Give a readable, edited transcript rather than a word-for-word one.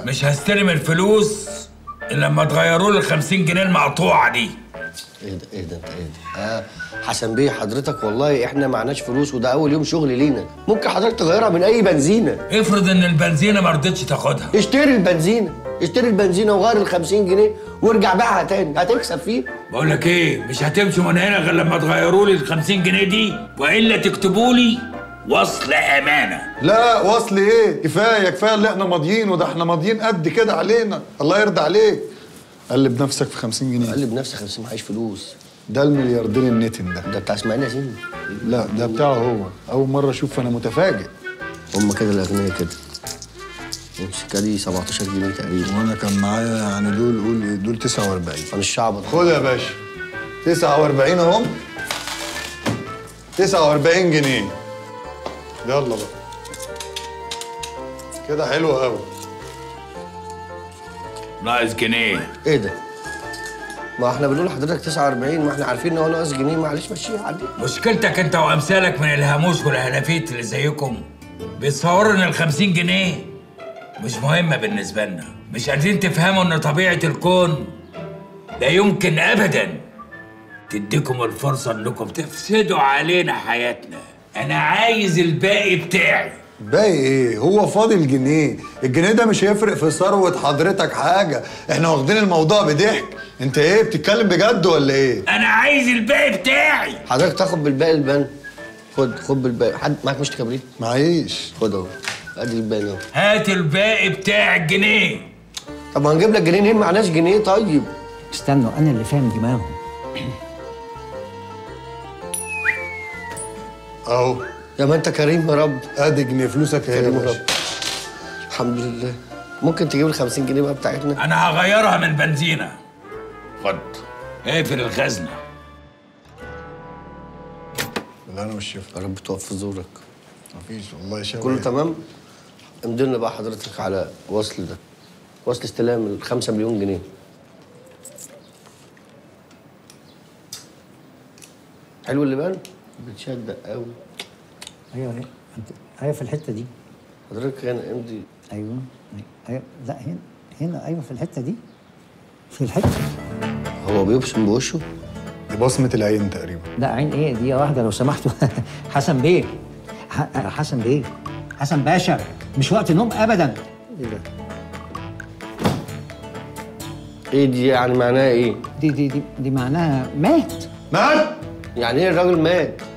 مش هستلم الفلوس إلا لما تغيروا لي 50 جنيه المقطوعه دي. ايه ده حسن بيه حضرتك، والله احنا معناش فلوس وده اول يوم شغل لينا. ممكن حضرتك تغيرها من اي بنزينه. افرض ان البنزينه ما رضتش تاخدها. اشتري البنزينه وغير ال 50 جنيه وارجع بيعها تاني، هتكسب فيه. بقول لك ايه، مش هتمشوا من هنا غير لما تغيروا لي ال 50 جنيه دي، والا تكتبوا لي وصل امانه. لا وصل ايه؟ كفايه اللي احنا ماضيين، وده احنا ماضيين قد كده علينا. الله يرضى عليك، قلب نفسك في 50 جنيه. قلب نفسي 50، معيش فلوس. ده الملياردير النتن ده بتاع اسماعيل ياسين. لا ده بتاعه هو، اول مره اشوف انا متفاجئ. هم كده الاغنياء كده. السكه دي 17 جنيه تقريبا، وانا كان معايا يعني دول 49. انا الشعب. خد يا باشا 49 اهم، 49 جنيه. يلا بقى كده حلو قوي. ناقص جنيه. ايه ده؟ ما احنا بنقول لحضرتك 49، ما احنا عارفين ان هو ناقص جنيه. معلش مشيها عادي. مشكلتك انت وامثالك من الهاموش والهلافيت اللي زيكم، بيتصوروا ان ال 50 جنيه مش مهمه بالنسبه لنا. مش قادرين تفهموا ان طبيعه الكون لا يمكن ابدا تديكم الفرصه انكم تفسدوا علينا حياتنا. أنا عايز الباقي بتاعي. باقي إيه؟ هو فاضل جنيه، الجنيه ده مش هيفرق في ثروة حضرتك حاجة، إحنا واخدين الموضوع بضحك، أنت إيه بتتكلم بجد ولا إيه؟ أنا عايز الباقي بتاعي. حضرتك تاخد بالباقي البان. خد بالباقي، حد معاك مشط كبريت؟ معيش. خد أهو، أدي الباقي أهو. هات الباقي بتاع الجنيه. طب ما هنجيب لك جنيه ليه؟ معناش جنيه طيب. استنوا أنا اللي فاهم دماغهم. اهو يا ما انت كريم يا رب. ادي جنيه فلوسك يا كريم يا رب. الحمد لله. ممكن تجيب ال 50 جنيه بقى بتاعتنا؟ انا هغيرها من بنزينه. خد اقفل الخزنه. لا انا مش شايف. يا رب توقف في زورك. مفيش والله شايف كله تمام. امدلنا بقى حضرتك على وصل ده، وصل استلام ال 5 مليون جنيه. حلو اللي بان؟ بتشدق قوي. ايوه ايوه في الحته دي حضرتك هنا امضي. ايوه لا هنا ايوه في الحته دي. هو بيبصم بوشه، دي بصمه العين تقريبا. لا عين ايه دي يا واحده لو سمحتوا. حسن بيه، حسن باشا، مش وقت نوم ابدا. ايه ده؟ ايه دي يعني معناها ايه؟ دي معناها مات. يعني ايه الراجل مات؟